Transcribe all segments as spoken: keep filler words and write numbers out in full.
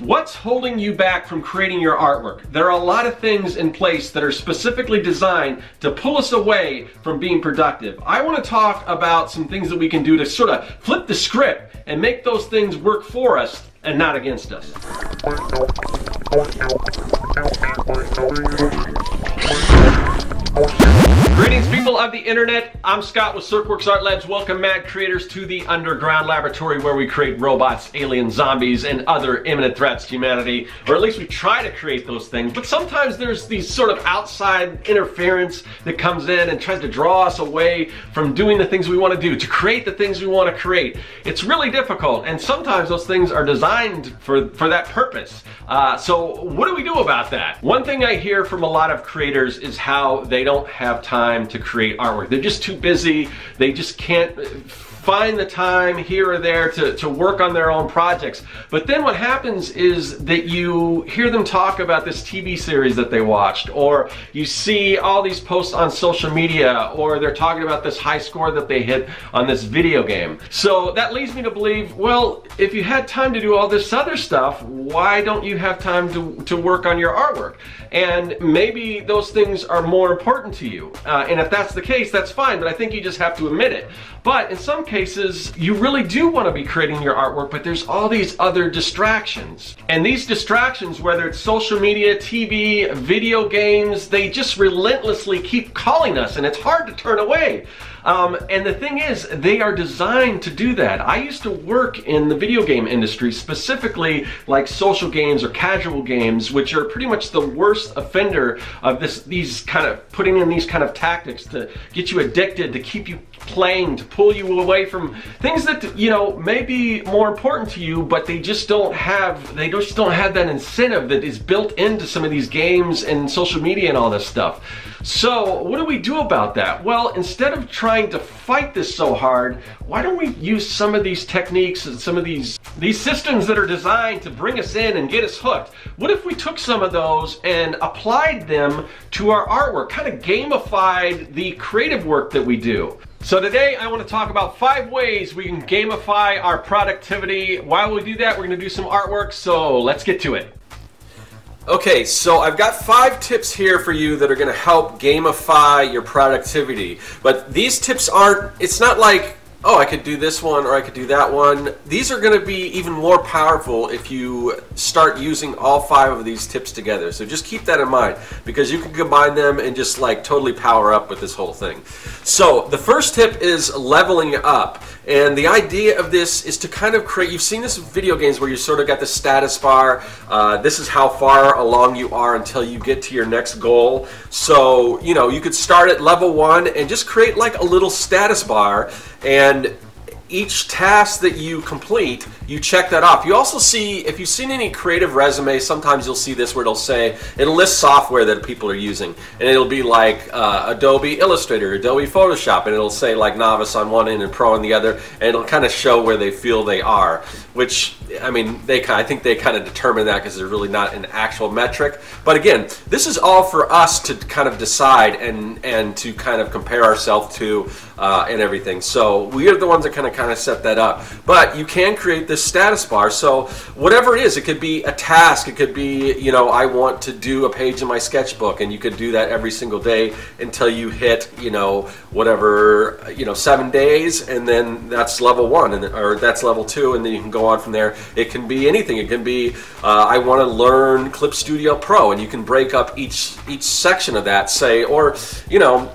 What's holding you back from creating your artwork? There are a lot of things in place that are specifically designed to pull us away from being productive. I want to talk about some things that we can do to sort of flip the script and make those things work for us and not against us. Greetings, people of the internet. I'm Scott with Serkworks Art Labs. Welcome, mad creators, to the underground laboratory where we create robots, alien zombies, and other imminent threats to humanity. Or at least we try to create those things. But sometimes there's these sort of outside interference that comes in and tries to draw us away from doing the things we want to do, to create the things we want to create. It's really difficult, and sometimes those things are designed for, for that purpose. Uh, so what do we do about that? One thing I hear from a lot of creators is how they don't have time to create artwork. They're just too busy. They just can't find the time here or there to, to work on their own projects. But then what happens is that you hear them talk about this T V series that they watched, or you see all these posts on social media, or they're talking about this high score that they hit on this video game. So that leads me to believe, well, if you had time to do all this other stuff, why don't you have time to, to work on your artwork? And maybe those things are more important to you. Uh, and if that's the case, that's fine, but I think you just have to admit it. But in some cases, Cases, you really do want to be creating your artwork, but there's all these other distractions. And these distractions, whether it's social media, T V, video games, they just relentlessly keep calling us, and it's hard to turn away. Um, and the thing is, they are designed to do that. I used to work in the video game industry, specifically like social games or casual games, which are pretty much the worst offender of this, these kind of putting in these kind of tactics to get you addicted, to keep you playing, to pull you away from things that, you know, may be more important to you, but they just don't have, they just don't have that incentive that is built into some of these games and social media and all this stuff. So what do we do about that? Well, instead of trying to fight this so hard, why don't we use some of these techniques and some of these these systems that are designed to bring us in and get us hooked? What if we took some of those and applied them to our artwork, kind of gamified the creative work that we do? So today I want to talk about five ways we can gamify our productivity. While we do that, we're going to do some artwork, so let's get to it. Okay, so I've got five tips here for you that are going to help gamify your productivity. But these tips aren't, it's not like, oh, I could do this one or I could do that one. These are going to be even more powerful if you start using all five of these tips together. So just keep that in mind, because you can combine them and just like totally power up with this whole thing. So the first tip is leveling up. And the idea of this is to kind of create, you've seen this in video games where you sort of got the status bar. Uh, this is how far along you are until you get to your next goal. So, you know, you could start at level one and just create like a little status bar, and each task that you complete, you check that off. You also see, if you've seen any creative resumes, sometimes you'll see this where it'll say, it'll list software that people are using. And it'll be like uh, Adobe Illustrator, Adobe Photoshop, and it'll say like novice on one end and pro on the other, and it'll kind of show where they feel they are. Which, I mean, they I think they kind of determine that because they're really not an actual metric. But again, this is all for us to kind of decide and, and to kind of compare ourselves to uh, and everything. So we are the ones that kind of kind of set that up. But you can create this status bar, so whatever it is, it could be a task, it could be, you know, I want to do a page in my sketchbook, and you could do that every single day until you hit, you know, whatever, you know, seven days, and then that's level one, and or that's level two, and then you can go on from there. It can be anything. It can be uh, I want to learn Clip Studio Pro, and you can break up each each section of that, say, or, you know,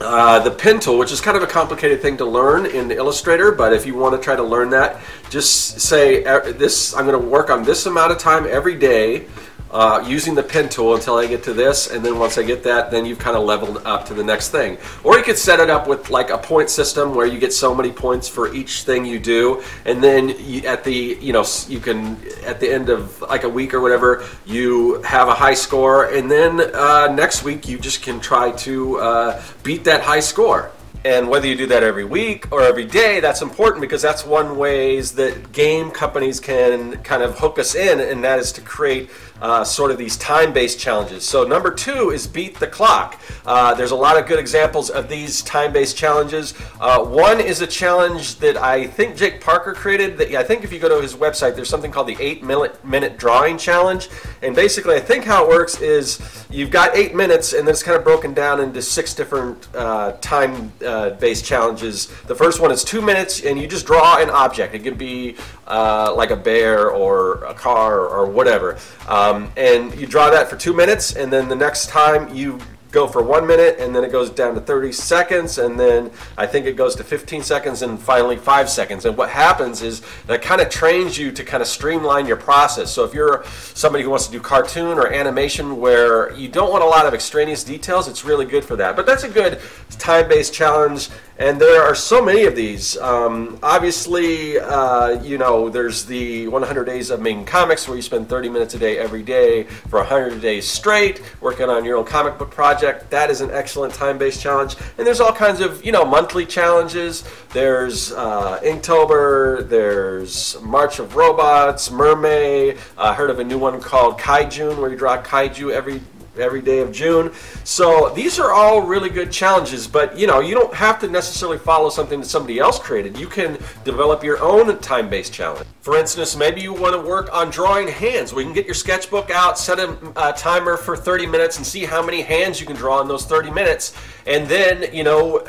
Uh, the pen tool, which is kind of a complicated thing to learn in Illustrator, but if you want to try to learn that, just say, this, I'm going to work on this amount of time every day uh, using the pen tool until I get to this, and then once I get that, then you've kind of leveled up to the next thing. Or you could set it up with like a point system where you get so many points for each thing you do, and then you, at the, you know, you can, at the end of like a week or whatever, you have a high score, and then uh, next week you just can try to uh, beat that high score. And whether you do that every week or every day, that's important, because that's one ways that game companies can kind of hook us in, and that is to create uh, sort of these time-based challenges. So number two is beat the clock. Uh, there's a lot of good examples of these time-based challenges. Uh, one is a challenge that I think Jake Parker created. That I think if you go to his website, there's something called the eight-minute drawing challenge. And basically, I think how it works is you've got eight minutes, and then it's kind of broken down into six different uh, time Uh, based challenges. The first one is two minutes, and you just draw an object. It could be uh, like a bear or a car or whatever. Um, and you draw that for two minutes, and then the next time you go for one minute, and then it goes down to thirty seconds, and then I think it goes to fifteen seconds, and finally five seconds. And what happens is that kind of trains you to kind of streamline your process. So if you're somebody who wants to do cartoon or animation where you don't want a lot of extraneous details, it's really good for that. But that's a good time-based challenge. And there are so many of these. Um, obviously, uh, you know, there's the one hundred days of making comics, where you spend thirty minutes a day every day for one hundred days straight working on your own comic book project. That is an excellent time-based challenge. And there's all kinds of, you know, monthly challenges. There's uh, Inktober, there's March of Robots, Mermaid. I uh, heard of a new one called Kaijun, where you draw kaiju every every day of June. So these are all really good challenges, but you know, you don't have to necessarily follow something that somebody else created. You can develop your own time-based challenge. For instance, maybe you want to work on drawing hands. We can get your sketchbook out, set a uh, timer for thirty minutes, and see how many hands you can draw in those thirty minutes. And then, you know,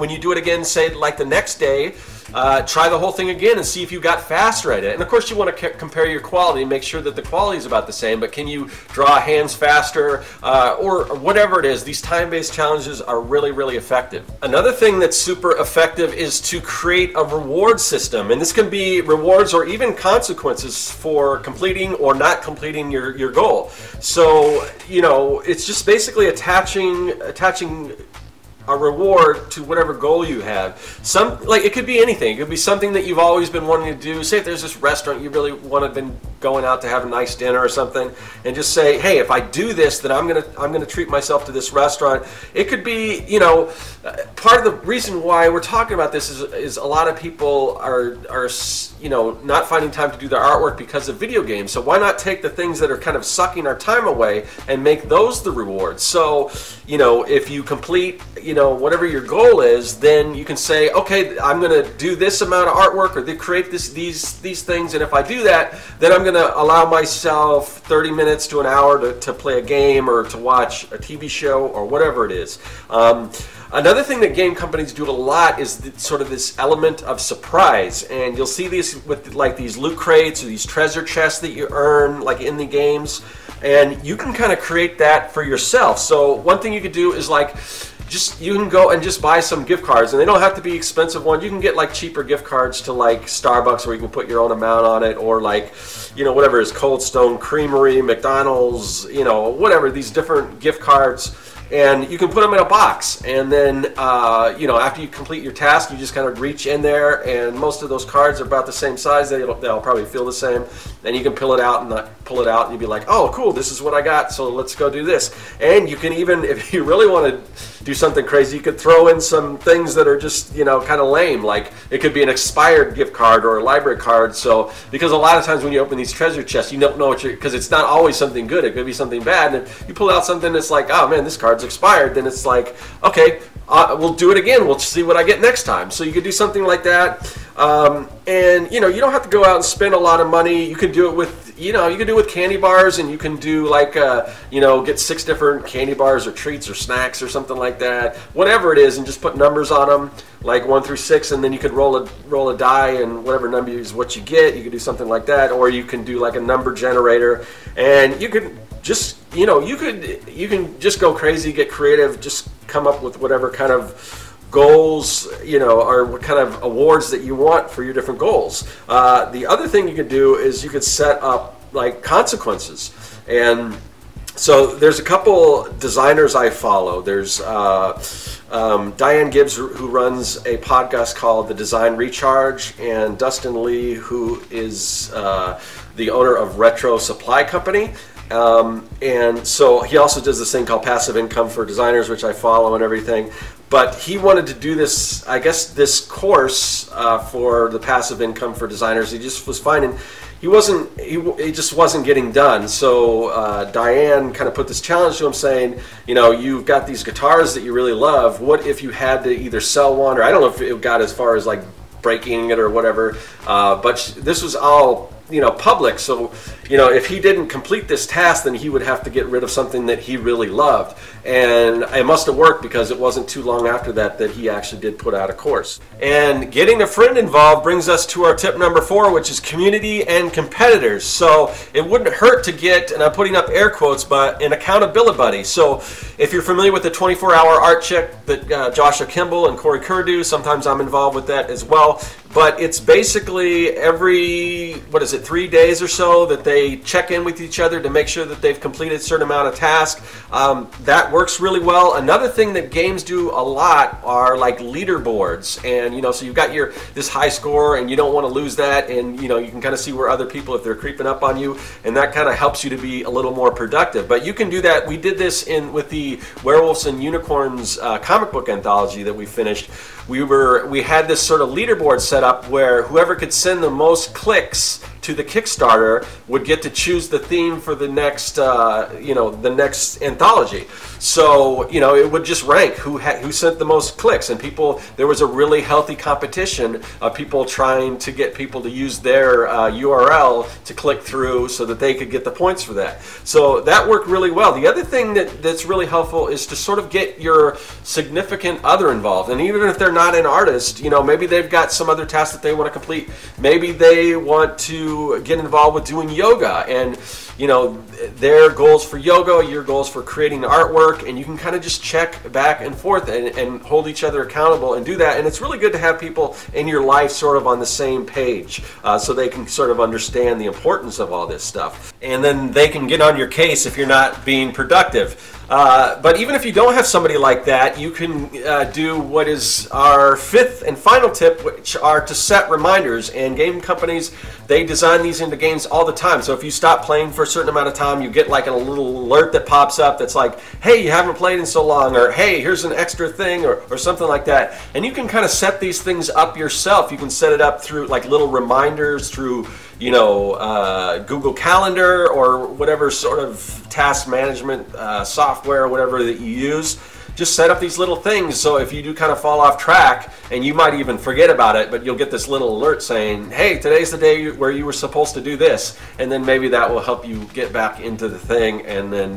when you do it again, say like the next day, Uh, try the whole thing again and see if you got faster at it. And of course you want to compare your quality and make sure that the quality is about the same, but can you draw hands faster uh, or, or whatever it is. These time-based challenges are really, really effective. Another thing that's super effective is to create a reward system. And this can be rewards or even consequences for completing or not completing your, your goal. So, you know, it's just basically attaching, attaching a reward to whatever goal you have. Some, like, it could be anything. It could be something that you've always been wanting to do. Say if there's this restaurant you really want to have been going out to have a nice dinner or something, and just say, hey, if I do this, then I'm gonna I'm gonna treat myself to this restaurant. It could be, you know, part of the reason why we're talking about this is is a lot of people are are you know, not finding time to do their artwork because of video games. So why not take the things that are kind of sucking our time away and make those the rewards? So, you know, if you complete, you know, whatever your goal is, then you can say, okay, I'm going to do this amount of artwork or they create this, these these things, and if I do that, then I'm going to allow myself thirty minutes to an hour to, to play a game or to watch a T V show or whatever it is. Um, Another thing that game companies do a lot is the, sort of this element of surprise, and you'll see these with like these loot crates or these treasure chests that you earn like in the games, and you can kind of create that for yourself. So one thing you could do is like, just you can go and just buy some gift cards, and they don't have to be expensive ones. You can get like cheaper gift cards to like Starbucks, where you can put your own amount on it, or like, you know, whatever is Cold Stone Creamery, McDonald's, you know, whatever, these different gift cards. And you can put them in a box, and then uh, you know, after you complete your task, you just kind of reach in there, and most of those cards are about the same size. They'll, they'll probably feel the same. And you can pull it out and uh, pull it out, and you'll be like, oh, cool, this is what I got. So let's go do this. And you can even, if you really want to do something crazy, you could throw in some things that are just, you know, kind of lame. Like it could be an expired gift card or a library card. So because a lot of times when you open these treasure chests, you don't know what you're, because it's not always something good. It could be something bad. And if you pull out something that's like, oh man, this card expired, then it's like, okay, uh, we'll do it again, we'll see what I get next time. So you could do something like that, um, and you know, you don't have to go out and spend a lot of money. You can do it with, you know, you can do it with candy bars, and you can do like uh, you know, get six different candy bars or treats or snacks or something like that, whatever it is, and just put numbers on them like one through six, and then you could roll a roll a die, and whatever number is what you get. You could do something like that, or you can do like a number generator, and you could just, you know, you could, you can just go crazy, get creative, just come up with whatever kind of goals, you know, or what kind of awards that you want for your different goals. Uh, the other thing you could do is you could set up like consequences. And so there's a couple designers I follow. There's uh, um, Diane Gibbs, who runs a podcast called The Design Recharge, and Dustin Lee, who is uh, the owner of Retro Supply Company. Um, and so he also does this thing called Passive Income for Designers, which I follow and everything. But he wanted to do this, I guess, this course uh, for the Passive Income for Designers. He just was finding, he wasn't, he, he just wasn't getting done. So uh, Diane kind of put this challenge to him saying, you know, you've got these guitars that you really love. What if you had to either sell one, or I don't know if it got as far as like breaking it or whatever, uh, but this was all, you know, public. So, you know, if he didn't complete this task, then he would have to get rid of something that he really loved. And it must have worked, because it wasn't too long after that that he actually did put out a course. And getting a friend involved brings us to our tip number four, which is community and competitors. So it wouldn't hurt to get, and I'm putting up air quotes, but an accountability buddy. So if you're familiar with the twenty-four hour art check that uh, Joshua Kimball and Corey Kerr do, sometimes I'm involved with that as well. But it's basically every, what is it, three days or so that they check in with each other to make sure that they've completed a certain amount of tasks. Um, that works really well. Another thing that games do a lot are like leaderboards. And, you know, so you've got your this high score and you don't want to lose that. And, you know, you can kind of see where other people, if they're creeping up on you. And that kind of helps you to be a little more productive. But you can do that. We did this in with the Werewolves and Unicorns uh, comic book anthology that we finished. We were, we had this sort of leaderboard set up where whoever could send the most clicks to the Kickstarter would get to choose the theme for the next, uh, you know, the next anthology. So, you know, it would just rank who ha who sent the most clicks, and people, there was a really healthy competition of people trying to get people to use their uh, U R L to click through so that they could get the points for that. So that worked really well. The other thing that, that's really helpful is to sort of get your significant other involved. And even if they're not an artist, you know, maybe they've got some other task that they want to complete. Maybe they want to get involved with doing yoga, and, you know, their goals for yoga, your goals for creating artwork, and you can kind of just check back and forth and, and hold each other accountable and do that. And it's really good to have people in your life sort of on the same page, uh, so they can sort of understand the importance of all this stuff. And then they can get on your case if you're not being productive. Uh, but even if you don't have somebody like that, you can uh, do what is our fifth and final tip, which are to set reminders. And game companies, they design these into games all the time. So if you stop playing for a certain amount of time, you get like a little alert that pops up that's like, hey, you haven't played in so long, or hey, here's an extra thing, or, or something like that. And you can kind of set these things up yourself. You can set it up through like little reminders, through, you know, uh, Google Calendar or whatever sort of task management uh, software or whatever that you use. Just set up these little things, so if you do kind of fall off track, and you might even forget about it, but you'll get this little alert saying, hey, today's the day where you were supposed to do this, and then maybe that will help you get back into the thing. And then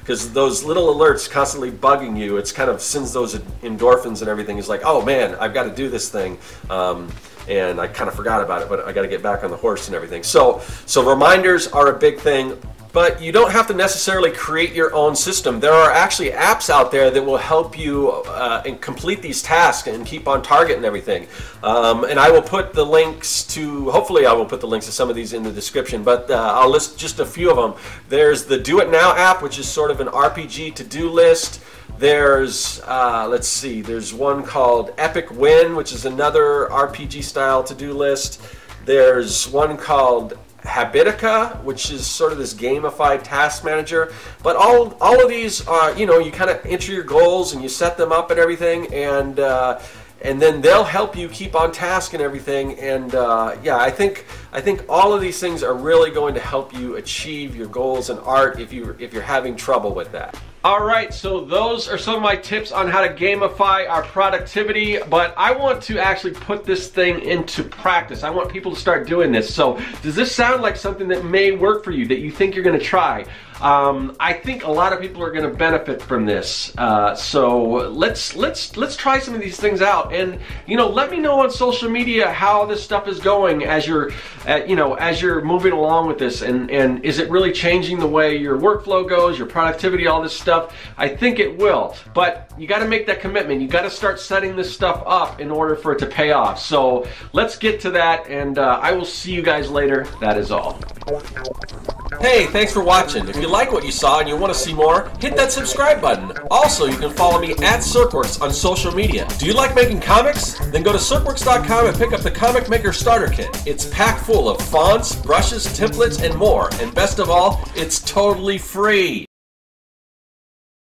because uh, those little alerts constantly bugging you, it's kind of sends those endorphins and everything. It's like, oh man, I've got to do this thing, um, and I kind of forgot about it, but I got to get back on the horse and everything. So, so reminders are a big thing. But you don't have to necessarily create your own system. There are actually apps out there that will help you uh, and complete these tasks and keep on target and everything. Um, and I will put the links to, hopefully I will put the links to some of these in the description, but uh, I'll list just a few of them. There's the Do It Now app, which is sort of an R P G to-do list. There's, uh, let's see, there's one called Epic Win, which is another R P G style to-do list. There's one called Habitica, which is sort of this gamified task manager. But all all of these are, you know, you kind of enter your goals and you set them up and everything, and uh, and then they'll help you keep on task and everything. And uh, yeah, I think I think all of these things are really going to help you achieve your goals in art if you if you're having trouble with that. All right, so those are some of my tips on how to gamify our productivity, but I want to actually put this thing into practice. I want people to start doing this. So does this sound like something that may work for you, that you think you're gonna try? Um, I think a lot of people are gonna benefit from this. Uh, so let's, let's, let's try some of these things out, and, you know, let me know on social media how this stuff is going as you're, uh, you know, as you're moving along with this, and, and is it really changing the way your workflow goes, your productivity, all this stuff? stuff. I think it will, but you got to make that commitment. You got to start setting this stuff up in order for it to pay off. So let's get to that, and uh, I will see you guys later. That is all. Hey, thanks for watching. If you like what you saw and you want to see more, hit that subscribe button. Also, you can follow me at Serkworks on social media. Do you like making comics? Then go to Serkworks dot com and pick up the Comic Maker Starter Kit. It's packed full of fonts, brushes, templates, and more. And best of all, it's totally free.